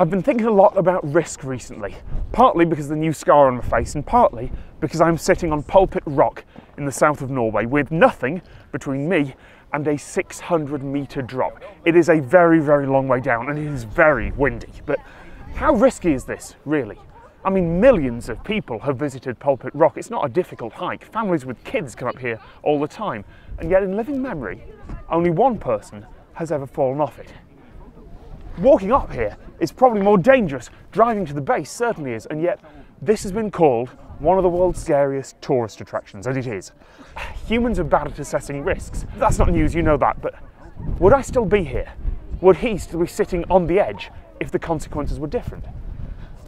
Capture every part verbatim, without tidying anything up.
I've been thinking a lot about risk recently, partly because of the new scar on my face and partly because I'm sitting on Pulpit Rock in the south of Norway with nothing between me and a six hundred metre drop. It is a very, very long way down and it is very windy, but how risky is this, really? I mean, millions of people have visited Pulpit Rock. It's not a difficult hike. Families with kids come up here all the time. And yet in living memory, only one person has ever fallen off it. Walking up here is probably more dangerous. Driving to the base certainly is. And yet this has been called one of the world's scariest tourist attractions, and it is. Humans are bad at assessing risks. That's not news, you know that, but would I still be here? Would he still be sitting on the edge if the consequences were different?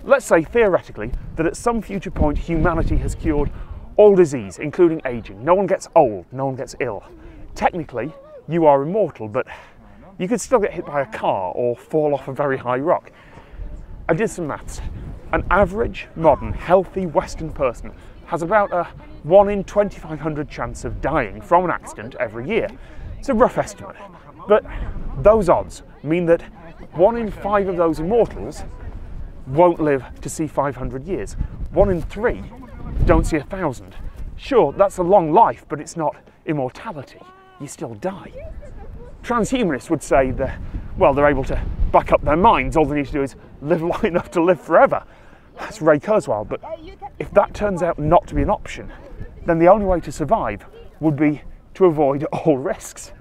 Let's say, theoretically, that at some future point humanity has cured all disease, including aging. No one gets old, no one gets ill. Technically, you are immortal, but you could still get hit by a car or fall off a very high rock. I did some maths. An average, modern, healthy Western person has about a one in twenty-five hundred chance of dying from an accident every year. It's a rough estimate, but those odds mean that one in five of those immortals won't live to see five hundred years. One in three don't see a thousand. Sure, that's a long life, but it's not immortality. You still die. Transhumanists would say that, well, they're able to buck up their minds. All they need to do is live long enough to live forever. That's Ray Kurzweil, but if that turns out not to be an option, then the only way to survive would be to avoid all risks.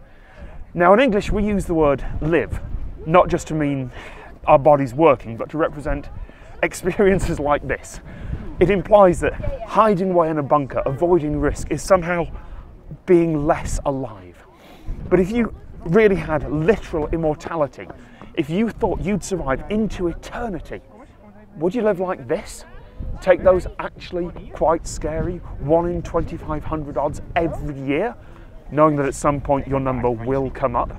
Now, in English, we use the word live, not just to mean our bodies working, but to represent experiences like this. It implies that hiding away in a bunker, avoiding risk, is somehow being less alive. But if you really had literal immortality, if you thought you'd survive into eternity, would you live like this? Take those actually quite scary one in twenty-five hundred odds every year, knowing that at some point your number will come up?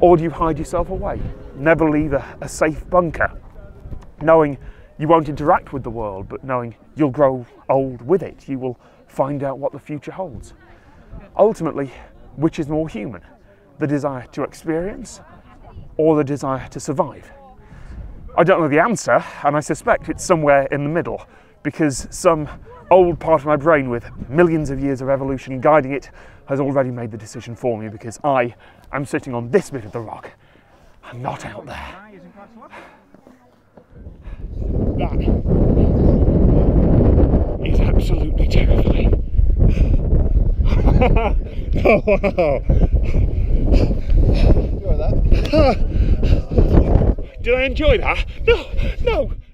Or do you hide yourself away? Never leave a, a safe bunker, knowing you won't interact with the world, but knowing you'll grow old with it. You will find out what the future holds. Ultimately, which is more human? The desire to experience or the desire to survive? I don't know the answer, and I suspect it's somewhere in the middle, because some old part of my brain with millions of years of evolution guiding it has already made the decision for me, because I am sitting on this bit of the rock. I'm not out there. That is absolutely terrifying. Oh, wow. Did I enjoy that? No, no.